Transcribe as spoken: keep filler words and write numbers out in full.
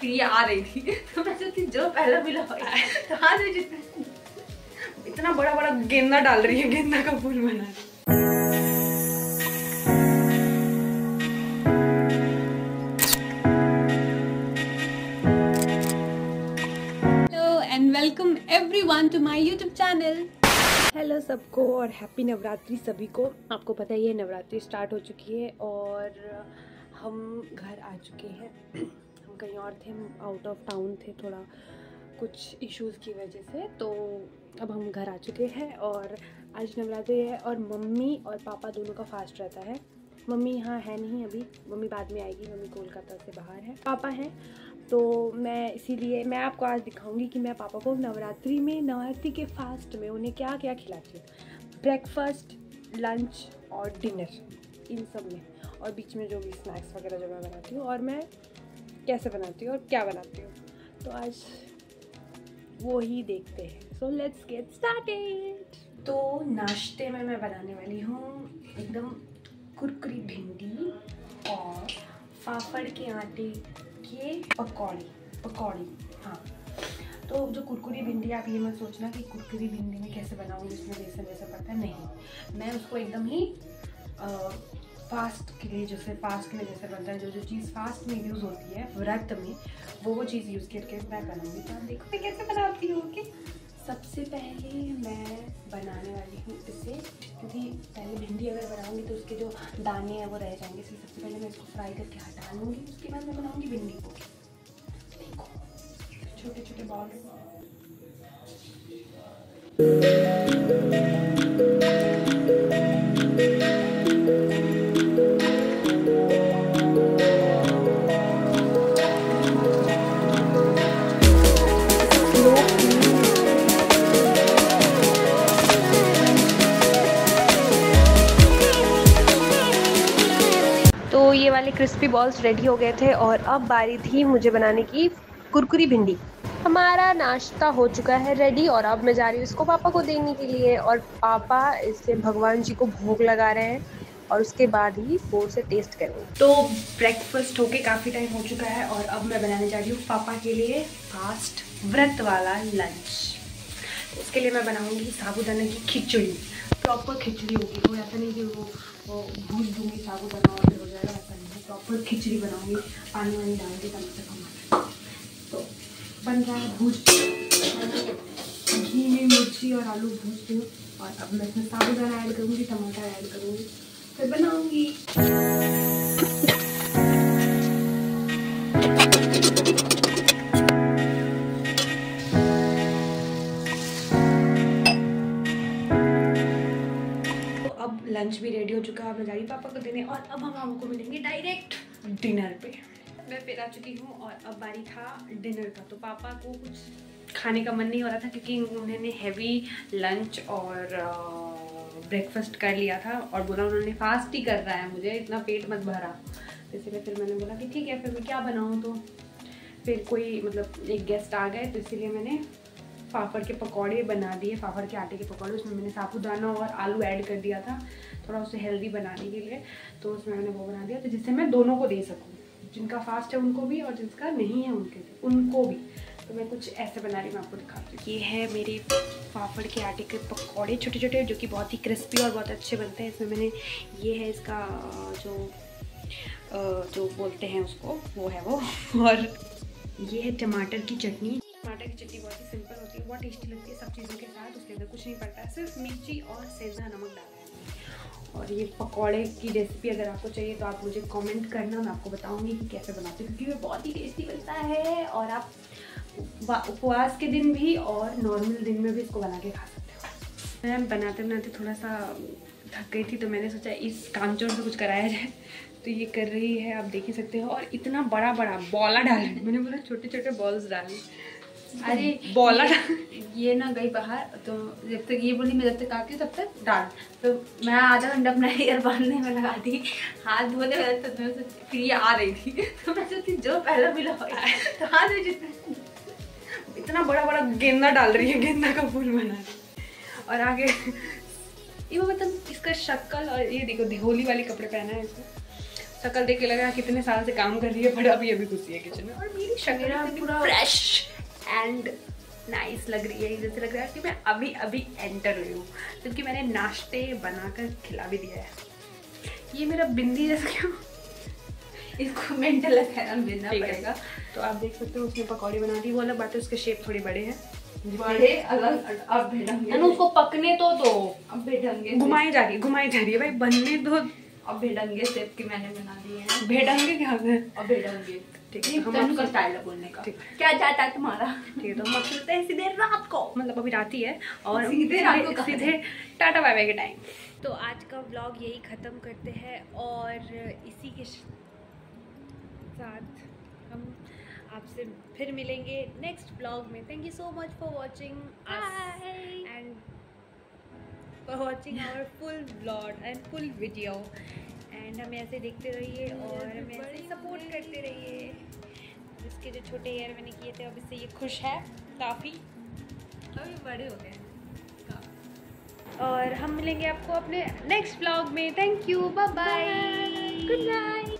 क्रिया आ रही थी तो मैं सोचती जो पहला मिला तो हाथ में जितना इतना बड़ा बड़ा गेंदा डाल रही है, गेंदा का फूल बना रही है। Welcome everyone to my YouTube channel. Hello सबको और हैप्पी नवरात्रि सभी को। आपको पता ही है नवरात्रि स्टार्ट हो चुकी है और हम घर आ चुके हैं। हम कहीं और थे, हम आउट ऑफ टाउन थे थोड़ा कुछ इश्यूज़ की वजह से, तो अब हम घर आ चुके हैं और आज नवरात्रि है और मम्मी और पापा दोनों का फास्ट रहता है। मम्मी यहाँ है नहीं अभी, मम्मी बाद में आएगी, मम्मी कोलकाता से बाहर है, पापा हैं, तो मैं इसीलिए मैं आपको आज दिखाऊंगी कि मैं पापा को नवरात्रि में, नवरात्रि के फास्ट में उन्हें क्या क्या खिलाती हूँ। ब्रेकफास्ट, लंच और डिनर, इन सब में, और बीच में जो भी स्नैक्स वगैरह जो मैं बनाती हूँ और मैं कैसे बनाती हूँ और क्या बनाती हूँ, तो आज वो ही देखते हैं। So let's get started. तो नाश्ते में मैं बनाने वाली हूँ एकदम कुरकुरी भिंडी और फाफड़ के आटे के पकौड़ी पकौड़ी हाँ। तो जो कुरकुरी भिंडी, आप ये मत सोचना कि कुरकुरी भिंडी में कैसे बनाऊँगी, उसमें बेसन जैसा पड़ता है, नहीं। मैं उसको एकदम ही आ, फास्ट के लिए, जैसे फास्ट में जैसे बनता है, जो जो चीज़ फास्ट में यूज़ होती है व्रत में, वो वो चीज़ यूज़ करके मैं बनाऊँगी। तो आप देखो मैं कैसे बनाती हूँ। ओके, सबसे पहले मैं बनाने वाली हूँ इसे, क्योंकि पहले भिंडी अगर बनाऊँगी तो उसके जो दाने हैं वो रह जाएंगे, इसलिए सबसे पहले मैं इसको फ्राई करके हटा लूँगी। उसके बाद मैं बनाऊँगी भिंडी को। देखो छोटे छोटे बॉल। तो ये वाले क्रिस्पी बॉल्स रेडी हो गए थे और अब बारी थी मुझे बनाने की कुरकुरी भिंडी। हमारा नाश्ता हो चुका है रेडी और अब मैं जा रही हूँ इसको पापा को देने के लिए, और पापा इससे भगवान जी को भोग लगा रहे हैं और उसके बाद ही फोर से टेस्ट करूँ। तो ब्रेकफास्ट होके काफ़ी टाइम हो चुका है और अब मैं बनाने जा रही हूँ पापा के लिए फास्ट व्रत वाला लंच। उसके लिए मैं बनाऊँगी साबूदाना की खिचड़ी, प्रॉपर खिचड़ी होगी, वो ऐसा नहीं कि वो वो भूज दूँगी साबूदाना और हो जाएगा, ऐसा नहीं, प्रॉपर खिचड़ी बनाऊँगी, पानी वानी डाल के कम से कम। तो बन रहा है भूज, घी में मिर्ची और आलू भूज दूँ और अब मैं इसमें साबूदाना ऐड करूँगी, टमाटर ऐड करूँगी, फिर बनाऊँगी। लंच भी रेडी हो चुका है, अब मैं जा रही हूँ पापा को देने और अब हम आपको मिलेंगे डायरेक्ट डिनर पे। मैं फिर आ चुकी हूँ और अब बारी था डिनर का। तो पापा को कुछ खाने का मन नहीं हो रहा था क्योंकि उन्होंने हैवी लंच और ब्रेकफास्ट कर लिया था और बोला उन्होंने फास्ट ही कर रहा है, मुझे इतना पेट मत भरा, तो इसीलिए फिर मैंने बोला कि ठीक है फिर मैं क्या बनाऊँ। तो फिर कोई मतलब एक गेस्ट आ गए तो इसीलिए मैंने फाफड़ के पकौड़े बना दिए, फाफड़ के आटे के पकौड़े। उसमें मैंने साबूदाना और आलू ऐड कर दिया था थोड़ा उसे हेल्दी बनाने के लिए, तो उसमें मैंने वो बना दिया, तो जिससे मैं दोनों को दे सकूँ, जिनका फास्ट है उनको भी और जिनका नहीं है उनके उनको भी। तो मैं कुछ ऐसे बना रही हूँ, मैं आपको दिखाती हूँ। ये है मेरे फाफड़ के आटे के पकौड़े, छोटे छोटे, जो कि बहुत ही क्रिस्पी और बहुत अच्छे बनते हैं। इसमें मैंने ये है इसका जो जो बोलते हैं उसको, वो है वो, और ये है टमाटर की चटनी। टमाटर की चटनी बहुत ही सिंपल होती है, बहुत टेस्टी लगती है सब चीज़ों के साथ, उसके अंदर कुछ नहीं पड़ता है, सिर्फ मिर्ची और सेजा नमक डाला है। और ये पकौड़े की रेसिपी अगर आपको चाहिए तो आप मुझे कमेंट करना, मैं आपको बताऊंगी कि कैसे बनाते हैं, क्योंकि वो बहुत ही टेस्टी बनता है और आप उपवास के दिन भी और नॉर्मल दिन में भी इसको बना के खा सकते हो। मैं बनाते बनाते थोड़ा सा थक गई थी, तो मैंने सोचा इस कामचोर से कुछ कराया जाए, तो ये कर रही है, आप देख ही सकते हो। और इतना बड़ा बड़ा बॉला डाला, मैंने बोला छोटे छोटे बॉल्स डाले, अरे बॉला ये, ये ना गई बाहर, तो जब तक ये बोली मैं जब तक आती हूँ तब तक डाल, तो मैं आधा घंटा अपना हेयर बांधने में लगा दी, हाथ धोने में, तो मैं फ्री आ रही थी, तो मैं सोचती जो पहला मिला तो हाथ में जितना इतना बड़ा बड़ा गेंदा डाल रही है, गेंदा का फूल बना रही। और आगे ये मतलब इसका शक्ल, और ये देखो होली वाले कपड़े पहना है इसको, शकल देख के लगा कितने साल से काम कर रही है, बट अभी अभी घुसी है किचन में और मेरी शक्ल फ्रेश एंड नाइस लग रही है। जैसे लग रहा है कि मैं अभी अभी एंटर हुई हूँ, क्योंकि मैंने नाश्ते बनाकर खिला भी दिया है। ये मेरा बिंदी जैसा क्यों, इसको मेंटल देना पड़ेगा। तो आप देख सकते हो उसने पकौड़ी बना दी, वो अलग बात है उसके शेप थोड़े बड़े हैं, बड़े अलग। अब बेढंगे उसको पकने तो दो, अब बेढंगे घुमाई जा रही घुमाई जा रही है भाई, बनने दो। अब बेढंगे शेप की मैंने बना दी है। बेढंगे क्या है? अब बेढंगे ठीक है, हम उनका स्टाइल है बोलने का, क्या जाता है तुम्हारा। ठीक है, तो हम चलते हैं सीधे रात को, मतलब अभी रात ही है और सीधे रात को सीधे टाटा बाय बाय के टाइम। तो आज का व्लॉग यही ख़त्म करते हैं और इसी के साथ हम आपसे फिर मिलेंगे नेक्स्ट ब्लॉग में। Thank you so much for watching and for watching our full blog and full video. And हमें ऐसे देखते रहिए और हमें ऐसे सपोर्ट करते रहिए। इसके जो छोटे हेयर मैंने किए थे, अब इससे ये खुश है काफ़ी, अभी बड़े हो गए हैं। और हम मिलेंगे आपको अपने नेक्स्ट ब्लॉग में। Thank you, bye bye, good night.